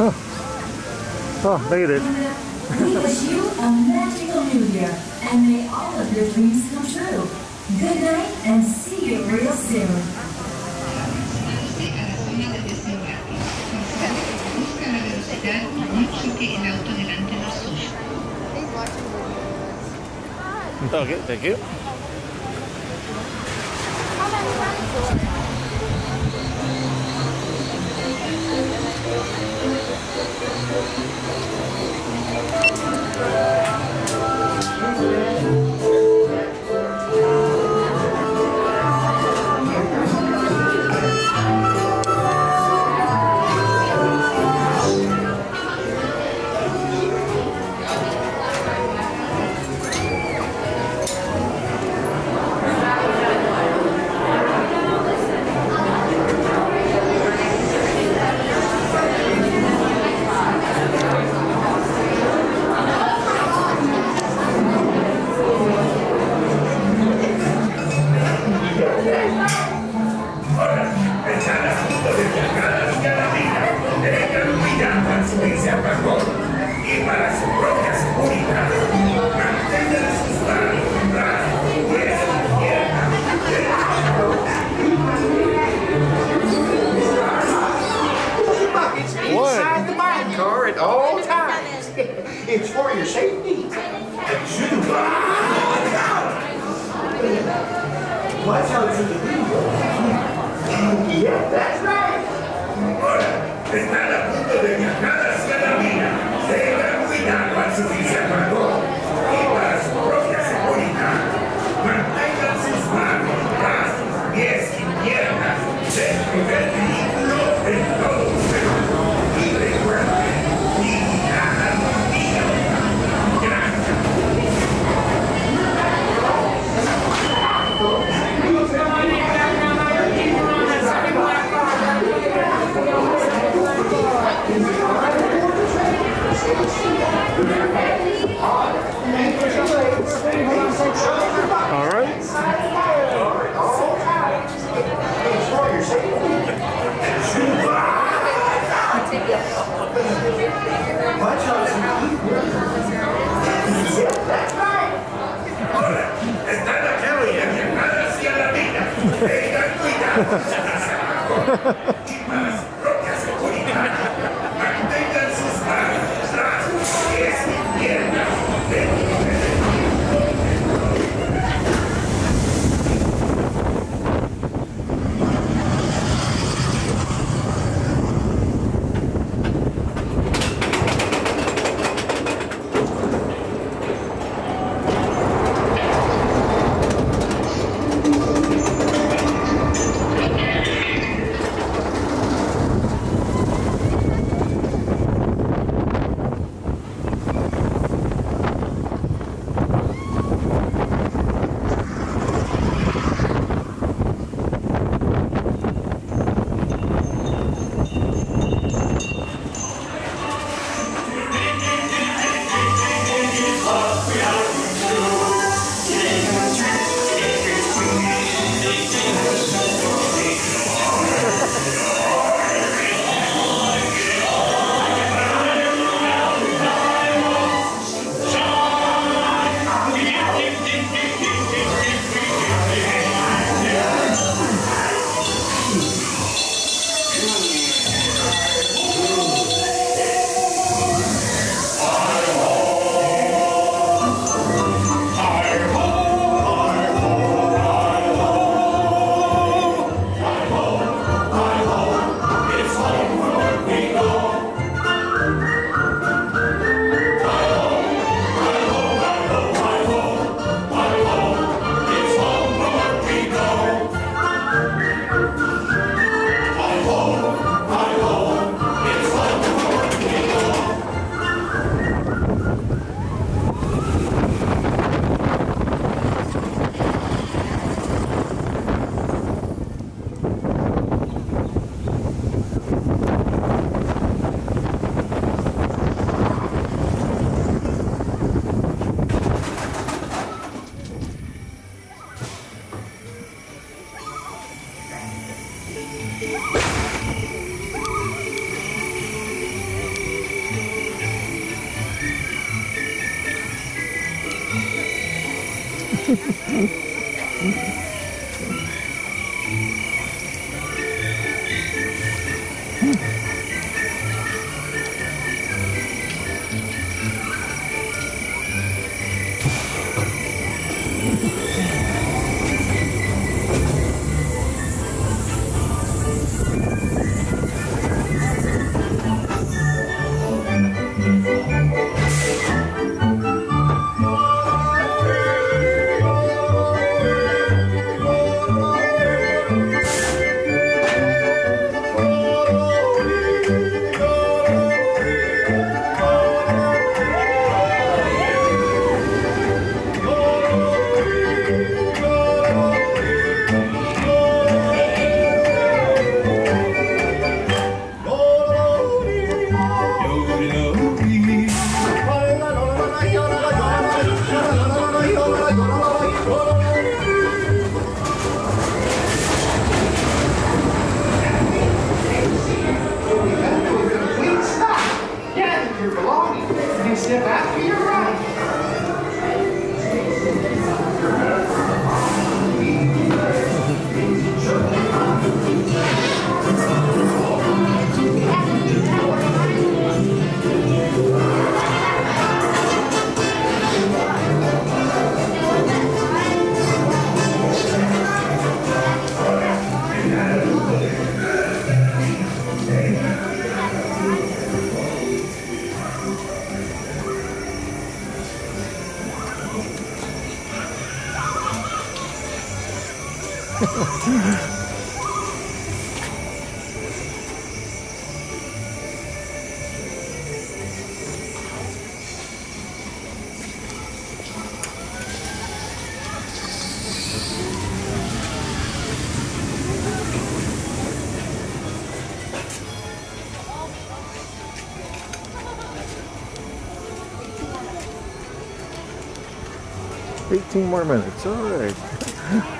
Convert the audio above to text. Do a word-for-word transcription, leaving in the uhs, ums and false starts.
Oh, oh look at it. We wish you a magical new year, and may all of your dreams come true. Good night, and see you real soon. Okay, thank you. It's for your safety. Watch out to the people. Yeah, that's right. Step out to your right. eighteen more minutes, all right.